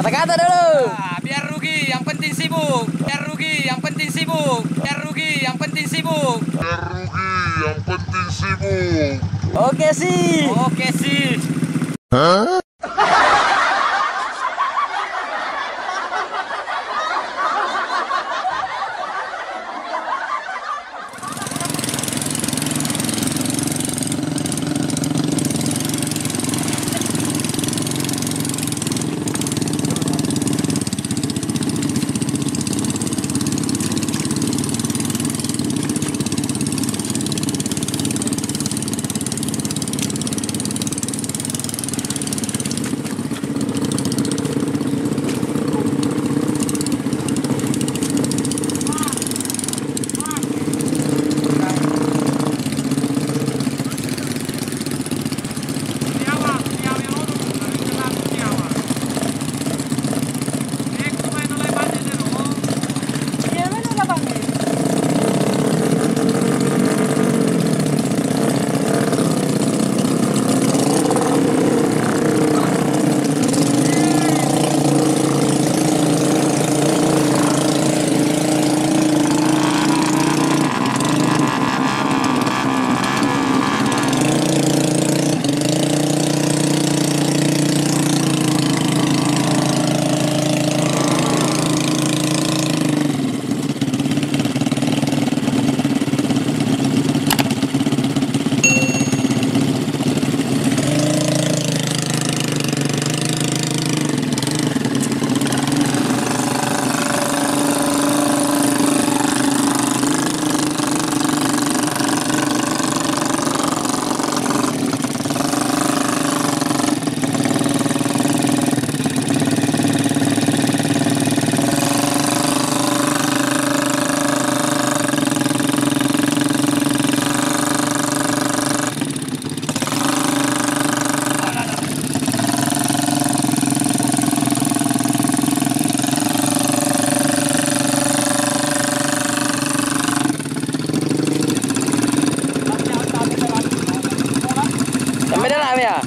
Kata-kata dulu. Nah, biar rugi, yang penting sibuk. Biar rugi, yang penting sibuk. Biar rugi, yang penting sibuk. Biar rugi, yang penting sibuk. Oke sih. Oke sih. Hah? Mày đã làm gì à?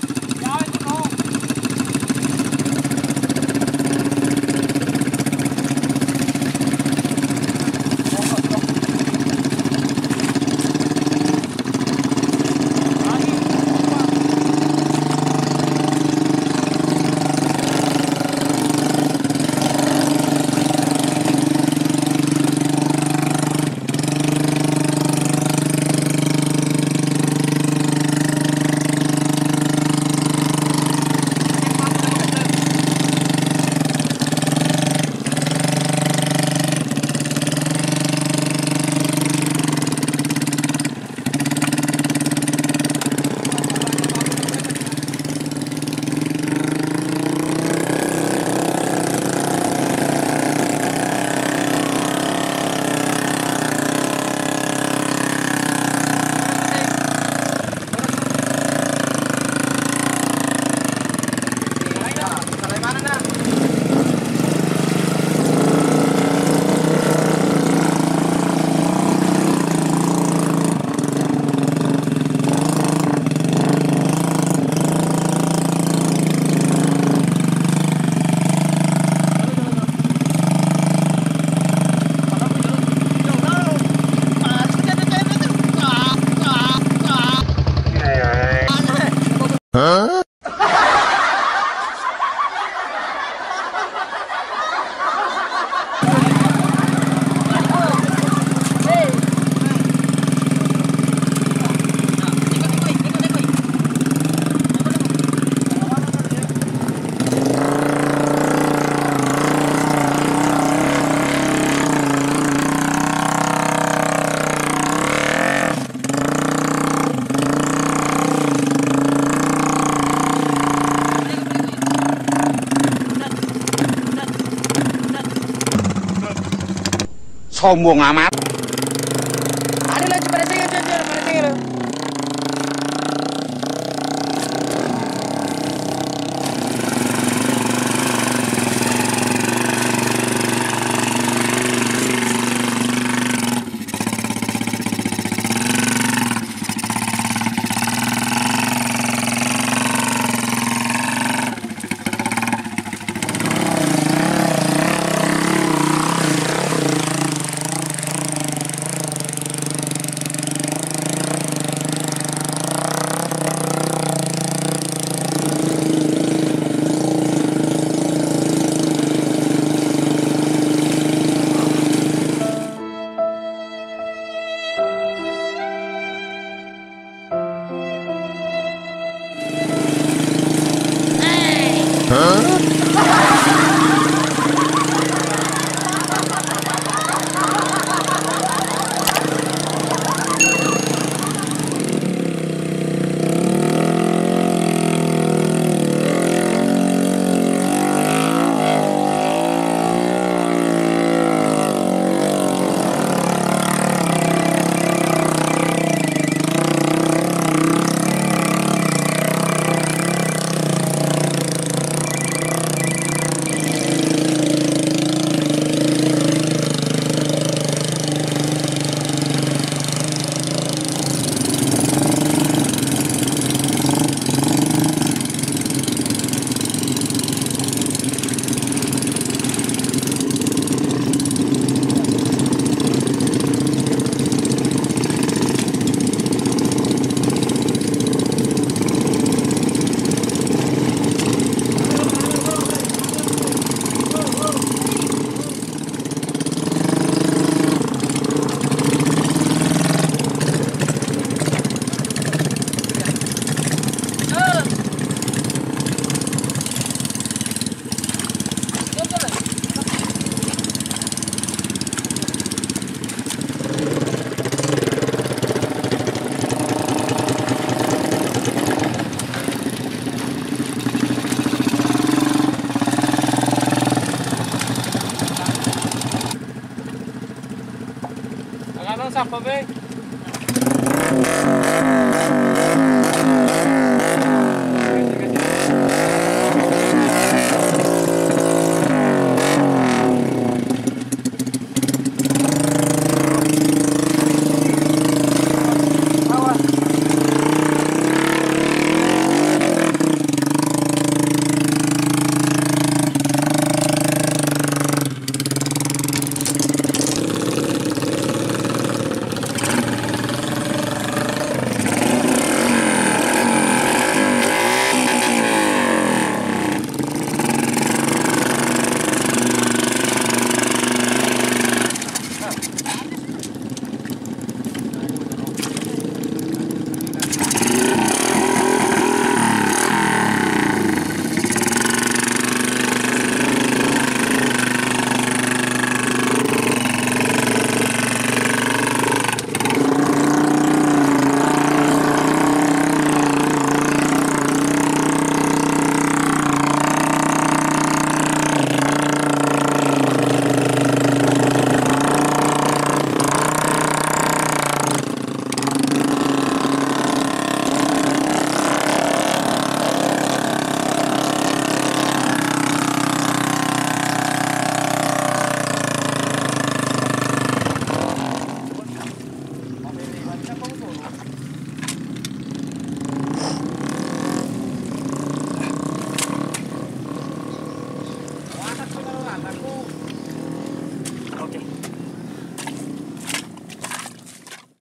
Không mua ngà mát.